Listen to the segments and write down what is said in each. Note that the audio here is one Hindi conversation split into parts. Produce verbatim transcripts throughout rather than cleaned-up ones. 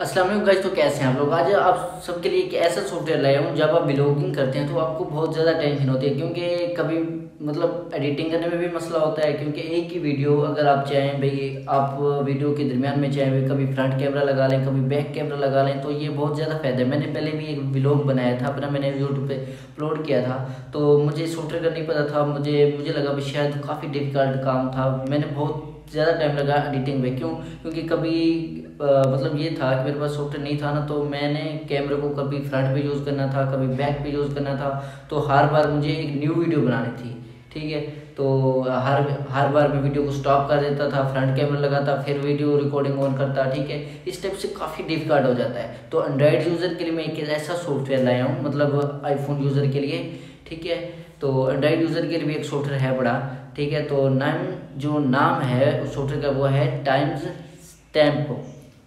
अस्सलाम वालेकुम गाइस, तो कैसे हैं आप लोग। आज आप सबके लिए एक ऐसा सॉफ्टवेयर लाया हूँ, जब आप ब्लॉगिंग करते हैं तो आपको बहुत ज़्यादा टेंशन होती है, क्योंकि कभी मतलब एडिटिंग करने में भी मसला होता है, क्योंकि एक ही वीडियो अगर आप चाहें भाई आप वीडियो के दरमियान में चाहें भाई कभी फ्रंट कैमरा लगा लें कभी बैक कैमरा लगा लें, तो ये बहुत ज़्यादा फ़ायदा है। मैंने पहले भी एक ब्लॉग बनाया था अपना, मैंने यूट्यूब पर अपलोड किया था, तो मुझे सॉफ्टवेयर का नहीं पता था, मुझे मुझे लगा भी शायद काफ़ी डिफ़िकल्ट काम था, मैंने बहुत ज़्यादा टाइम लगा एडिटिंग में। क्यों? क्योंकि कभी आ, मतलब ये था कि मेरे पास सॉफ्टवेयर नहीं था ना, तो मैंने कैमरे को कभी फ्रंट पे यूज़ करना था कभी बैक पे यूज़ करना था, तो हर बार मुझे एक न्यू वीडियो बनानी थी, ठीक है। तो हर हर बार मैं वीडियो को स्टॉप कर देता था, फ्रंट कैमरा लगाता, फिर वीडियो रिकॉर्डिंग ऑन करता, ठीक है। इस टाइप से काफ़ी डिफिकल्ट हो जाता है। तो एंड्रॉयड यूज़र के लिए मैं एक ऐसा सॉफ्टवेयर लाया हूँ, मतलब आईफोन यूज़र के लिए, ठीक है। तो एंड्रॉयड यूज़र के लिए भी एक सॉफ्टवेयर है बड़ा, ठीक है। तो नाम जो नाम है उस सॉफ्टवेयर का वो है टाइम्स स्टैम्प।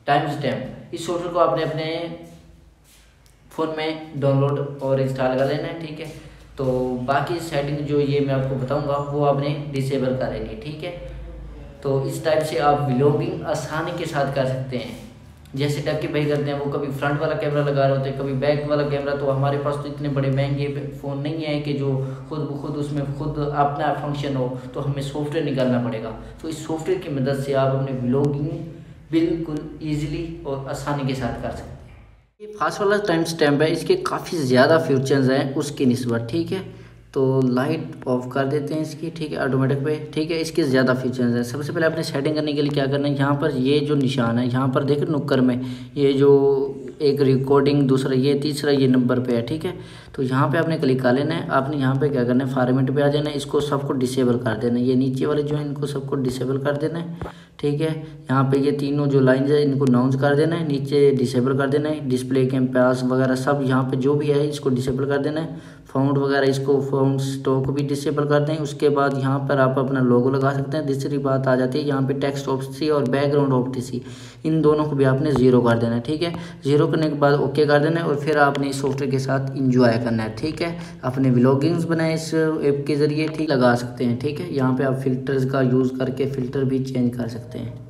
टाइम्स स्टैम्प इस सॉफ्टवेयर को आपने अपने फ़ोन में डाउनलोड और इंस्टॉल कर लेना है, ठीक है। तो बाकी सेटिंग जो ये मैं आपको बताऊंगा वो आपने डिसेबल कर लेनी है, ठीक है। तो इस टाइप से आप व्लॉगिंग आसानी के साथ कर सकते हैं, जैसे टाइप के भाई करते हैं वो कभी फ्रंट वाला कैमरा लगा रहे होते हैं कभी बैक वाला कैमरा। तो हमारे पास तो इतने बड़े महंगे फ़ोन नहीं है कि जो खुद ब खुद उसमें खुद अपना फंक्शन हो, तो हमें सॉफ्टवेयर निकालना पड़ेगा। तो इस सॉफ्टवेयर की मदद से आप अपने व्लॉगिंग बिल्कुल ईजिली और आसानी के साथ कर सकते हैं। ये फास्ट वाला टाइम स्टैम्प है, इसके काफ़ी ज़्यादा फीचर्स हैं उसकी निस्बत, ठीक है। तो लाइट ऑफ कर देते हैं इसकी, ठीक है, ऑटोमेटिक पे, ठीक है। इसके ज़्यादा फीचर्स हैं। सबसे पहले आपने सेटिंग करने के लिए क्या करना है, यहाँ पर ये जो निशान है यहाँ पर देखें नुक्कर में, ये जो एक रिकॉर्डिंग, दूसरा ये, तीसरा ये नंबर पे है, ठीक है। तो यहाँ पे आपने क्लिक कर लेना है। आपने यहाँ पे क्या करना है, फॉर्मेट पे आ जाना है, इसको सबको डिसेबल कर देना है, ये नीचे वाले जो है इनको सबको डिसेबल कर देना है, ठीक है। यहाँ पे ये तीनों जो लाइंस है इनको नाउंस कर देना है, नीचे डिसेबल कर देना है। डिस्प्ले के पैस वगैरह सब यहाँ पर जो भी है इसको डिसेबल कर देना है। फाउंड वगैरह इसको फाउंड स्टॉक भी डिसेबल कर दें। उसके बाद यहाँ पर आप अपना लोगो लगा सकते हैं। दूसरी बात आ जाती है यहाँ पर टेक्स्ट ऑप्शन और बैकग्राउंड ऑप्शन, इन दोनों को भी आपने ज़ीरो कर देना है, ठीक है। ज़ीरो करने के बाद ओके कर देना है और फिर आपने इस सॉफ्टवेयर के साथ एंजॉय करना है, ठीक है। अपने व्लॉगिंग्स बनाए इस ऐप के ज़रिए, ठीक लगा सकते हैं, ठीक है। यहाँ पे आप फिल्टर्स का यूज़ करके फ़िल्टर भी चेंज कर सकते हैं।